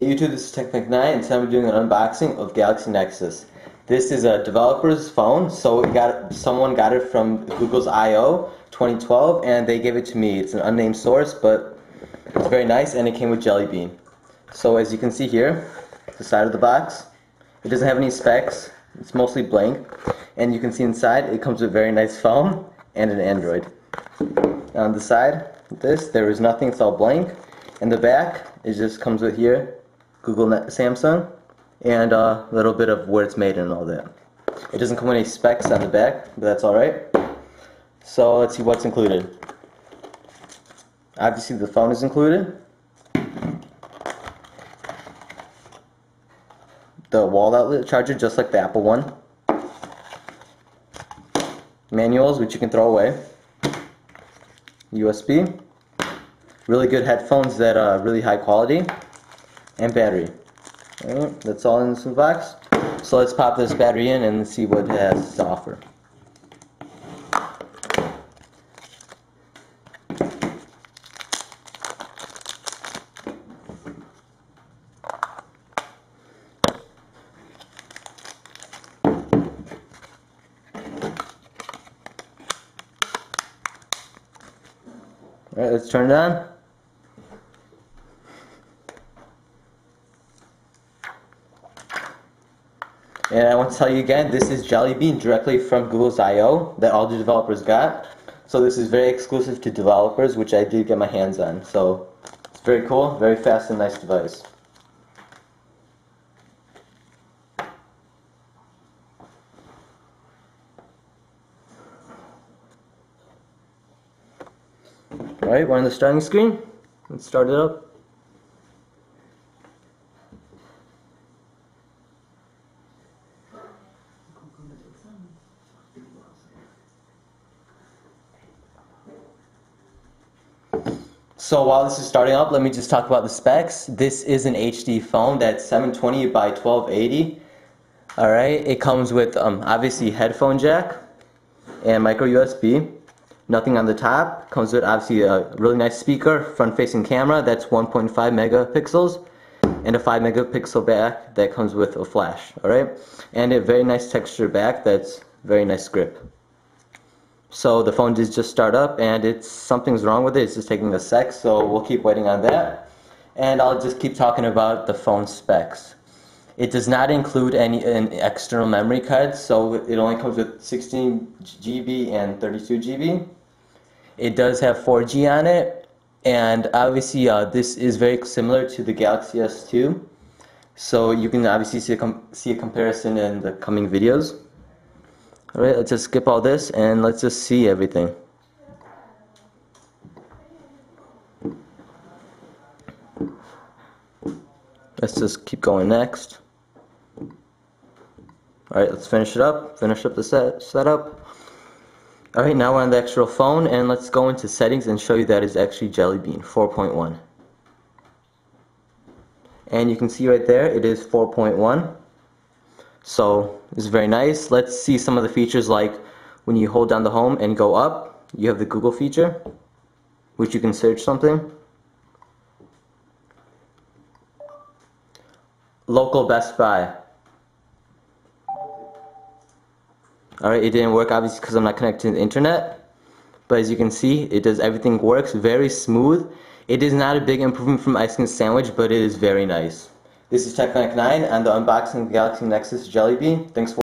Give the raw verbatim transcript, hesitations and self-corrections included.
YouTube, this is TechFanatic nine, and today I'm doing an unboxing of Galaxy Nexus. This is a developer's phone, so it got someone got it from Google's I O twenty twelve, and they gave it to me. It's an unnamed source, but it's very nice, and it came with Jelly Bean. So as you can see here, the side of the box, it doesn't have any specs. It's mostly blank, and you can see inside it comes with a very nice phone and an Android. On the side, this there is nothing; it's all blank. And the back, it just comes with here. Google, Samsung, and a little bit of where it's made and all that. It doesn't come with any specs on the back, but that's alright. So let's see what's included. Obviously the phone is included. The wall outlet charger, just like the Apple one. Manuals, which you can throw away. U S B. Really good headphones that are really high quality. And battery. Alright, that's all in this box. So let's pop this battery in and see what it has to offer. Alright, let's turn it on. And I want to tell you again, this is Jelly Bean directly from Google's I O that all the developers got. So this is very exclusive to developers, which I did get my hands on. So it's very cool, very fast and nice device. Alright, we're on the starting screen. Let's start it up. So while this is starting up, let me just talk about the specs. This is an H D phone that's seven twenty by twelve eighty. Alright, it comes with um, obviously headphone jack and micro U S B. Nothing on the top. Comes with obviously a really nice speaker, front facing camera that's one point five megapixels, and a five megapixel back that comes with a flash. Alright, and a very nice texture back that's very nice grip. So the phone did just start up, and it's something's wrong with it. It's just taking a sec, so we'll keep waiting on that. And I'll just keep talking about the phone specs. It does not include any an external memory card, so it only comes with sixteen G B and thirty-two G B. It does have four G on it, and obviously uh, this is very similar to the Galaxy S two. So you can obviously see a, com see a comparison in the coming videos. Alright, let's just skip all this and let's just see everything. Let's just keep going next. Alright, let's finish it up, finish up the set setup. Alright, now we're on the actual phone, and let's go into settings and show you that it's actually Jelly Bean four point one. And you can see right there it is four point one. So it's very nice. Let's see some of the features, like when you hold down the home and go up, you have the Google feature, which you can search something. Local Best Buy. Alright, it didn't work obviously because I'm not connected to the internet. But as you can see, it does everything works very smooth. It is not a big improvement from Ice Cream Sandwich, but it is very nice. This is TechFanatic nine on the unboxing of Galaxy Nexus Jelly Bean. Thanks for